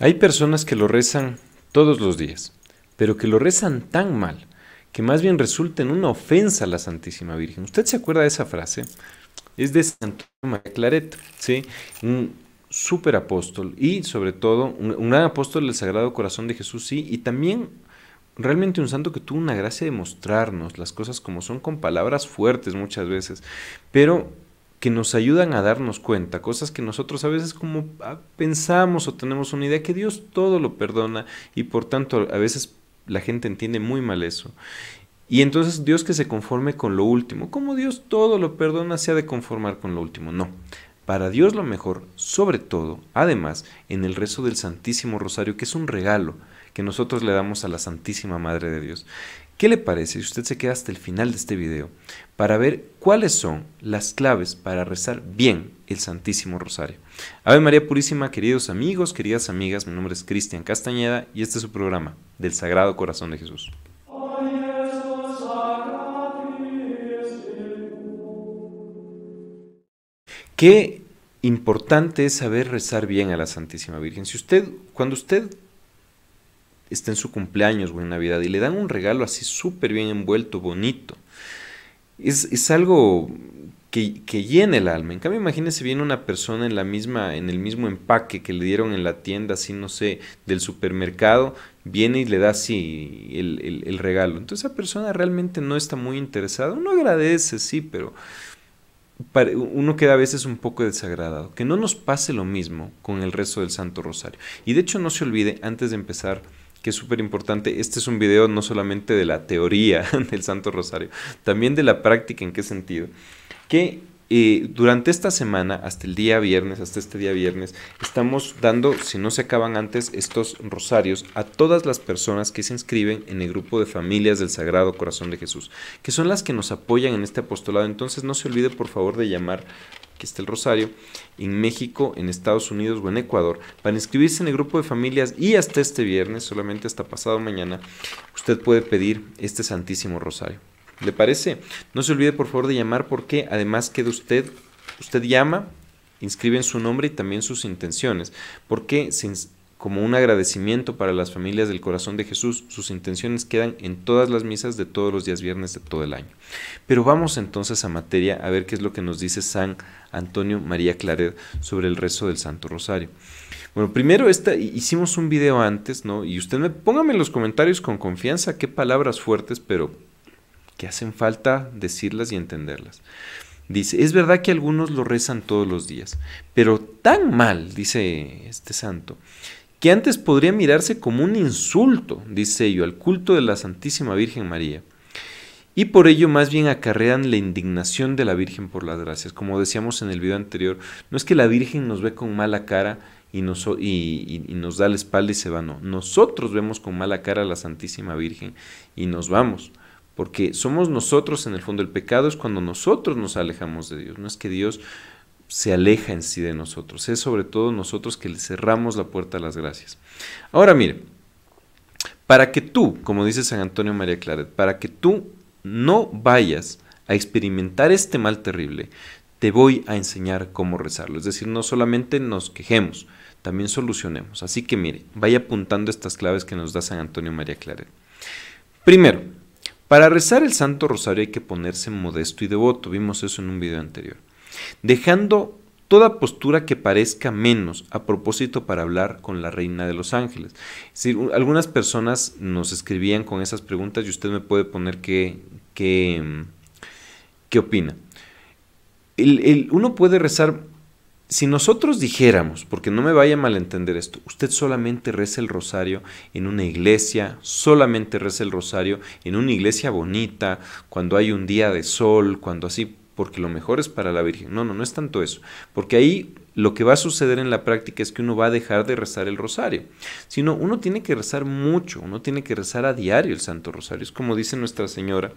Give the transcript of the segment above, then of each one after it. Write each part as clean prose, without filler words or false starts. Hay personas que lo rezan todos los días, pero que lo rezan tan mal, que más bien resulta en una ofensa a la Santísima Virgen. ¿Usted se acuerda de esa frase? Es de San Antonio María Claret, ¿sí? Un súper apóstol y sobre todo un gran apóstol del Sagrado Corazón de Jesús, sí, y también realmente un santo que tuvo una gracia de mostrarnos las cosas como son con palabras fuertes muchas veces, pero que nos ayudan a darnos cuenta, cosas que nosotros a veces como pensamos o tenemos una idea que Dios todo lo perdona y por tanto a veces la gente entiende muy mal eso. Y entonces Dios que se conforme con lo último, como Dios todo lo perdona se ha de conformar con lo último, no. Para Dios lo mejor, sobre todo, además, en el rezo del Santísimo Rosario, que es un regalo que nosotros le damos a la Santísima Madre de Dios. ¿Qué le parece si usted se queda hasta el final de este video para ver cuáles son las claves para rezar bien el Santísimo Rosario? Ave María Purísima, queridos amigos, queridas amigas, mi nombre es Cristian Castañeda y este es su programa del Sagrado Corazón de Jesús. Qué importante es saber rezar bien a la Santísima Virgen. Si usted, cuando usted está en su cumpleaños o en Navidad y le dan un regalo así súper bien envuelto, bonito, es algo que llena el alma. En cambio, imagínese bien una persona en el mismo empaque que le dieron en la tienda, así no sé, del supermercado, viene y le da así el regalo. Entonces esa persona realmente no está muy interesada. Uno agradece, sí, pero uno queda a veces un poco desagradado. Que no nos pase lo mismo con el rezo del Santo Rosario. Y de hecho no se olvide, antes de empezar, que es súper importante, este es un video no solamente de la teoría del Santo Rosario, también de la práctica. ¿En qué sentido? Que durante esta semana, hasta este día viernes, estamos dando, si no se acaban antes, estos rosarios a todas las personas que se inscriben en el grupo de familias del Sagrado Corazón de Jesús, que son las que nos apoyan en este apostolado. Entonces no se olvide por favor de llamar, que está el rosario, en México, en Estados Unidos o en Ecuador, para inscribirse en el grupo de familias. Y hasta este viernes, solamente hasta pasado mañana, usted puede pedir este Santísimo Rosario. ¿Le parece? No se olvide por favor de llamar, porque además queda usted llama, inscribe en su nombre y también sus intenciones, porque como un agradecimiento para las familias del Corazón de Jesús, sus intenciones quedan en todas las misas de todos los días viernes de todo el año. Pero vamos entonces a materia, a ver qué es lo que nos dice San Antonio María Claret sobre el rezo del Santo Rosario. Bueno, primero hicimos un video antes, ¿no? Y usted póngame en los comentarios con confianza qué palabras fuertes, pero que hacen falta decirlas y entenderlas. Dice, es verdad que algunos lo rezan todos los días, pero tan mal, dice este santo, que antes podría mirarse como un insulto, dice ello, al culto de la Santísima Virgen María. Y por ello más bien acarrean la indignación de la Virgen por las gracias. Como decíamos en el video anterior, no es que la Virgen nos ve con mala cara y nos da la espalda y se va, no. Nosotros vemos con mala cara a la Santísima Virgen y nos vamos. Porque somos nosotros, en el fondo, el pecado es cuando nosotros nos alejamos de Dios. No es que Dios se aleja en sí de nosotros, es sobre todo nosotros que le cerramos la puerta a las gracias. Ahora mire, para que tú, como dice San Antonio María Claret, para que tú no vayas a experimentar este mal terrible, te voy a enseñar cómo rezarlo. Es decir, no solamente nos quejemos, también solucionemos. Así que mire, vaya apuntando estas claves que nos da San Antonio María Claret. Primero, para rezar el Santo Rosario hay que ponerse modesto y devoto, vimos eso en un video anterior, dejando toda postura que parezca menos, a propósito para hablar con la Reina de los Ángeles. Es decir, algunas personas nos escribían con esas preguntas y usted me puede poner qué opina. Uno puede rezar, si nosotros dijéramos, porque no me vaya a malentender esto, usted solamente reza el rosario en una iglesia, solamente reza el rosario en una iglesia bonita, cuando hay un día de sol, cuando así, porque lo mejor es para la Virgen. No, no, no es tanto eso, porque ahí lo que va a suceder en la práctica es que uno va a dejar de rezar el rosario, sino uno tiene que rezar mucho, uno tiene que rezar a diario el Santo Rosario. Es como dice Nuestra Señora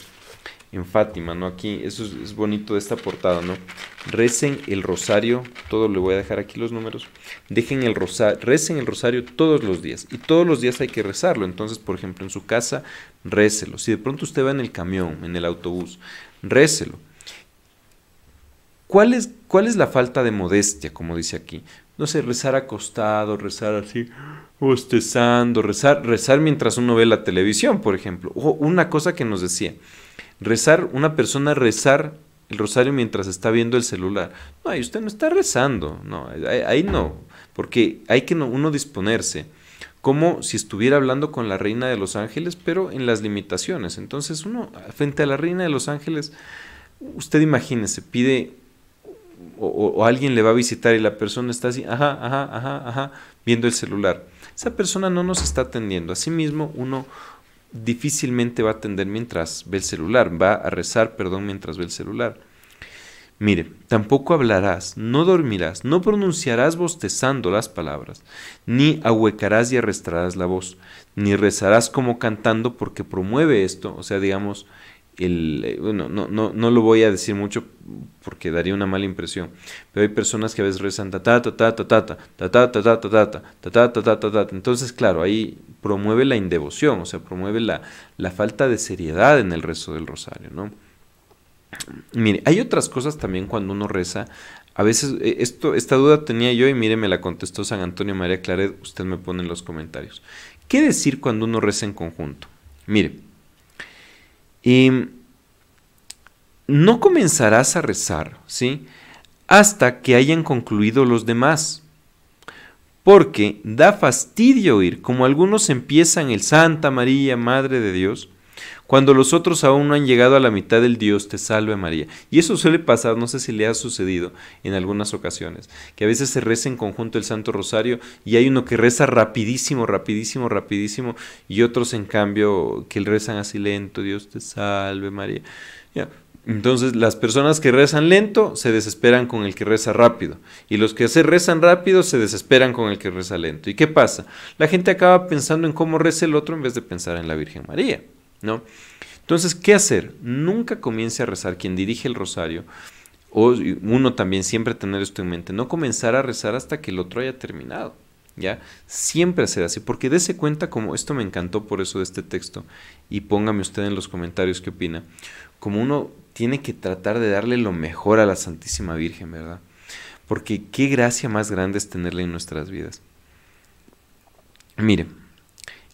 en Fátima, ¿no? Aquí, eso es bonito de esta portada, ¿no? Recen el rosario, todo le voy a dejar aquí los números, recen el rosario todos los días, y todos los días hay que rezarlo. Entonces, por ejemplo, en su casa, récelo. Si de pronto usted va en el camión, en el autobús, récelo. ¿Cuál es la falta de modestia, como dice aquí? No sé, rezar acostado, rezar así, bostezando, rezar mientras uno ve la televisión, por ejemplo. Ojo, una cosa que nos decía, una persona rezar el rosario mientras está viendo el celular. No, ahí usted no está rezando, no, ahí no, porque hay que uno disponerse, como si estuviera hablando con la Reina de los Ángeles, pero en las limitaciones. Entonces uno, frente a la Reina de los Ángeles, usted imagínese, pide, o alguien le va a visitar y la persona está así, viendo el celular. Esa persona no nos está atendiendo. Asimismo, uno difícilmente va a atender mientras ve el celular, va a rezar, perdón, mientras ve el celular. Mire, tampoco hablarás, no dormirás, no pronunciarás bostezando las palabras, ni ahuecarás y arrestarás la voz, ni rezarás como cantando, porque promueve esto, o sea, digamos, no lo voy a decir mucho porque daría una mala impresión, pero hay personas que a veces rezan ta ta ta ta ta ta ta ta ta ta ta ta ta ta ta ta. Entonces, claro, ahí promueve la indevoción, o sea, promueve la falta de seriedad en el rezo del rosario, ¿no? Mire, hay otras cosas también cuando uno reza. A veces, esta duda tenía yo y mire, me la contestó San Antonio María Claret. Usted me pone en los comentarios. ¿Qué decir cuando uno reza en conjunto? Mire, no comenzarás a rezar, ¿sí?, hasta que hayan concluido los demás, porque da fastidio oír, como algunos empiezan el Santa María, Madre de Dios, cuando los otros aún no han llegado a la mitad del Dios te salve María. Y eso suele pasar, no sé si le ha sucedido en algunas ocasiones, que a veces se reza en conjunto el Santo Rosario y hay uno que reza rapidísimo, rapidísimo, rapidísimo, y otros en cambio que rezan así lento, Dios te salve María. Ya. Entonces las personas que rezan lento se desesperan con el que reza rápido, y los que se rezan rápido se desesperan con el que reza lento. ¿Y qué pasa? La gente acaba pensando en cómo reza el otro en vez de pensar en la Virgen María, ¿no? Entonces, ¿qué hacer? Nunca comience a rezar. Quien dirige el rosario, o uno también, siempre tener esto en mente, no comenzar a rezar hasta que el otro haya terminado, ¿ya? Siempre hacer así, porque dése cuenta, como esto me encantó por eso de este texto, y póngame usted en los comentarios qué opina, como uno tiene que tratar de darle lo mejor a la Santísima Virgen, ¿verdad? Porque qué gracia más grande es tenerla en nuestras vidas. Mire,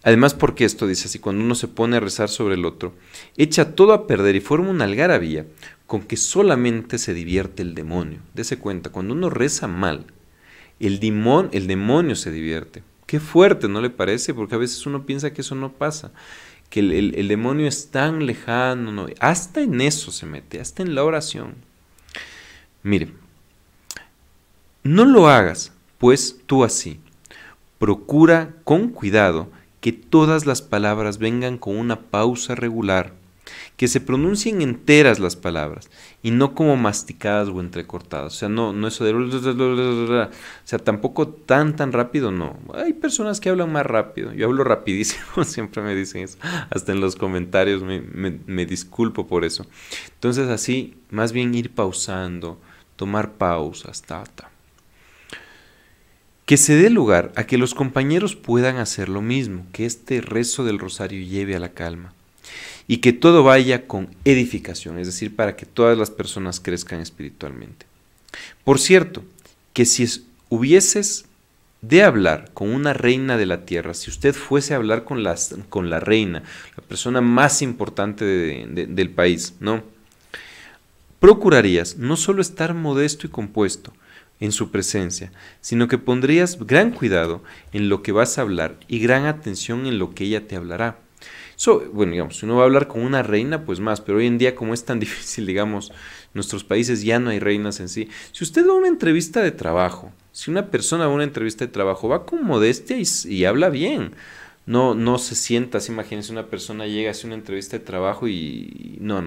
además, porque esto dice así, cuando uno se pone a rezar sobre el otro, echa todo a perder y forma una algarabía con que solamente se divierte el demonio. Dese cuenta, cuando uno reza mal, el demonio se divierte. Qué fuerte, ¿no le parece? Porque a veces uno piensa que eso no pasa, que el demonio es tan lejano, no, hasta en eso se mete, hasta en la oración. Mire, no lo hagas, pues tú así. Procura con cuidado que todas las palabras vengan con una pausa regular, que se pronuncien enteras las palabras y no como masticadas o entrecortadas. O sea, no eso de... O sea, tampoco tan rápido, no. Hay personas que hablan más rápido. Yo hablo rapidísimo, siempre me dicen eso. Hasta en los comentarios me disculpo por eso. Entonces así, más bien ir pausando, tomar pausas, Que se dé lugar a que los compañeros puedan hacer lo mismo, que este rezo del rosario lleve a la calma y que todo vaya con edificación, es decir, para que todas las personas crezcan espiritualmente. Por cierto, que si hubieses de hablar con una reina de la tierra, si usted fuese a hablar con la reina, la persona más importante del país, ¿no?, procurarías no solo estar modesto y compuesto en su presencia, sino que pondrías gran cuidado en lo que vas a hablar y gran atención en lo que ella te hablará. Eso, bueno, digamos, si uno va a hablar con una reina, pues más, pero hoy en día, como es tan difícil, digamos, en nuestros países ya no hay reinas en sí. Si usted va a una entrevista de trabajo, si una persona va a una entrevista de trabajo, va con modestia y habla bien. No se sienta así, imagínense, una persona llega, hace una entrevista de trabajo y... No.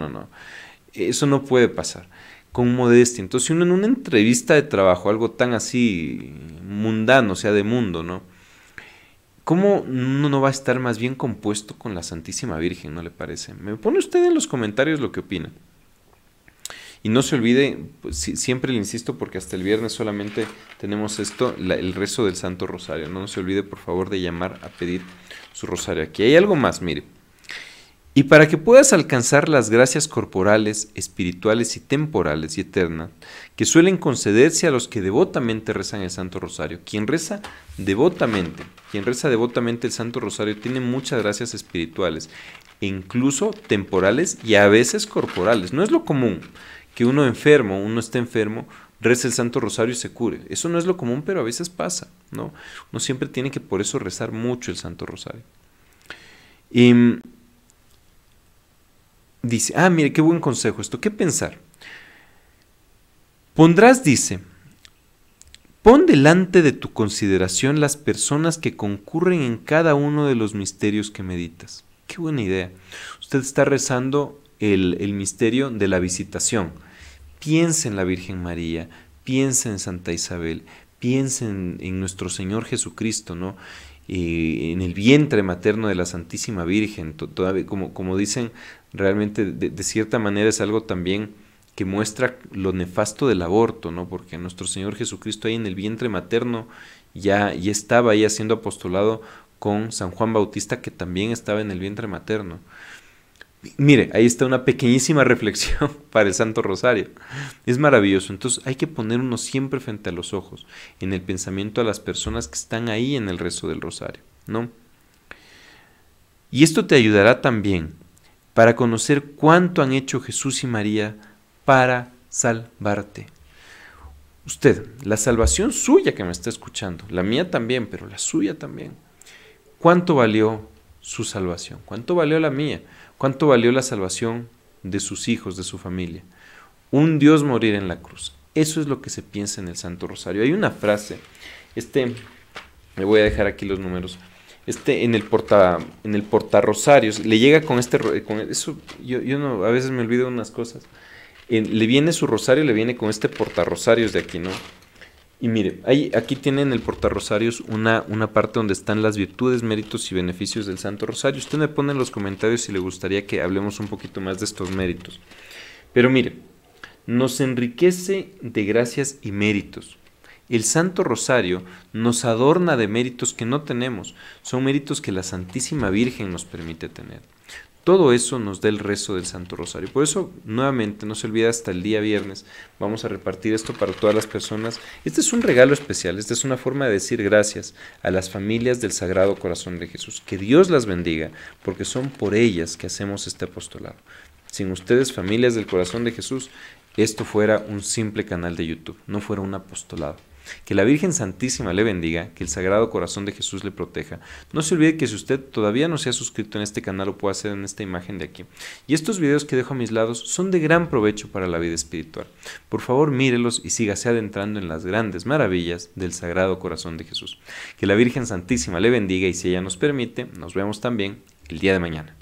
Eso no puede pasar. Con modestia. Entonces, si uno en una entrevista de trabajo, algo tan así mundano, o sea, de mundo, ¿no?, ¿cómo uno no va a estar más bien compuesto con la Santísima Virgen, no le parece? Me pone usted en los comentarios lo que opina. Y no se olvide, pues, siempre le insisto, porque hasta el viernes solamente tenemos esto, el rezo del Santo Rosario. No se olvide, por favor, de llamar a pedir su rosario. Aquí hay algo más, mire. Y para que puedas alcanzar las gracias corporales, espirituales y temporales y eternas que suelen concederse a los que devotamente rezan el Santo Rosario. Quien reza devotamente Quien reza devotamente el Santo Rosario tiene muchas gracias espirituales, incluso temporales y a veces corporales. No es lo común que uno está enfermo, reza el Santo Rosario y se cure. Eso no es lo común, pero a veces pasa, ¿no? Uno siempre tiene que por eso rezar mucho el Santo Rosario. Y dice, ah, mire, qué buen consejo esto, ¿qué pensar? Pondrás, dice, pon delante de tu consideración las personas que concurren en cada uno de los misterios que meditas. Qué buena idea. Usted está rezando el misterio de la visitación. Piensa en la Virgen María, piensa en Santa Isabel, piensa en nuestro Señor Jesucristo, ¿no? En el vientre materno de la Santísima Virgen. Todavía, como dicen, realmente de cierta manera es algo también que muestra lo nefasto del aborto, ¿no? Porque nuestro Señor Jesucristo ahí en el vientre materno ya estaba ahí haciendo apostolado con San Juan Bautista, que también estaba en el vientre materno. Mire, ahí está una pequeñísima reflexión para el Santo Rosario. Es maravilloso. Entonces hay que ponernos siempre frente a los ojos, en el pensamiento a las personas que están ahí en el rezo del Rosario, ¿no? Y esto te ayudará también para conocer cuánto han hecho Jesús y María para salvarte. Usted, la salvación suya que me está escuchando, la mía también, pero la suya también. ¿Cuánto valió su salvación? ¿Cuánto valió la mía? ¿Cuánto valió la salvación de sus hijos, de su familia? Un Dios morir en la cruz. Eso es lo que se piensa en el Santo Rosario. Hay una frase, me voy a dejar aquí los números, en el portarrosarios, le llega con eso, yo no, a veces me olvido unas cosas. Le viene su rosario, le viene con este portarrosarios de aquí, ¿no? Y mire, aquí tienen el portarrosarios una parte donde están las virtudes, méritos y beneficios del Santo Rosario. Usted me pone en los comentarios si le gustaría que hablemos un poquito más de estos méritos. Pero mire, nos enriquece de gracias y méritos. El Santo Rosario nos adorna de méritos que no tenemos. Son méritos que la Santísima Virgen nos permite tener. Todo eso nos da el rezo del Santo Rosario. Por eso, nuevamente, no se olvide, hasta el día viernes vamos a repartir esto para todas las personas. Este es un regalo especial, esta es una forma de decir gracias a las familias del Sagrado Corazón de Jesús. Que Dios las bendiga, porque son por ellas que hacemos este apostolado. Sin ustedes, familias del Corazón de Jesús, esto fuera un simple canal de YouTube, no fuera un apostolado. Que la Virgen Santísima le bendiga, que el Sagrado Corazón de Jesús le proteja. No se olvide que si usted todavía no se ha suscrito en este canal, lo puede hacer en esta imagen de aquí. Y estos videos que dejo a mis lados son de gran provecho para la vida espiritual. Por favor, mírelos y sígase adentrando en las grandes maravillas del Sagrado Corazón de Jesús. Que la Virgen Santísima le bendiga y si ella nos permite, nos vemos también el día de mañana.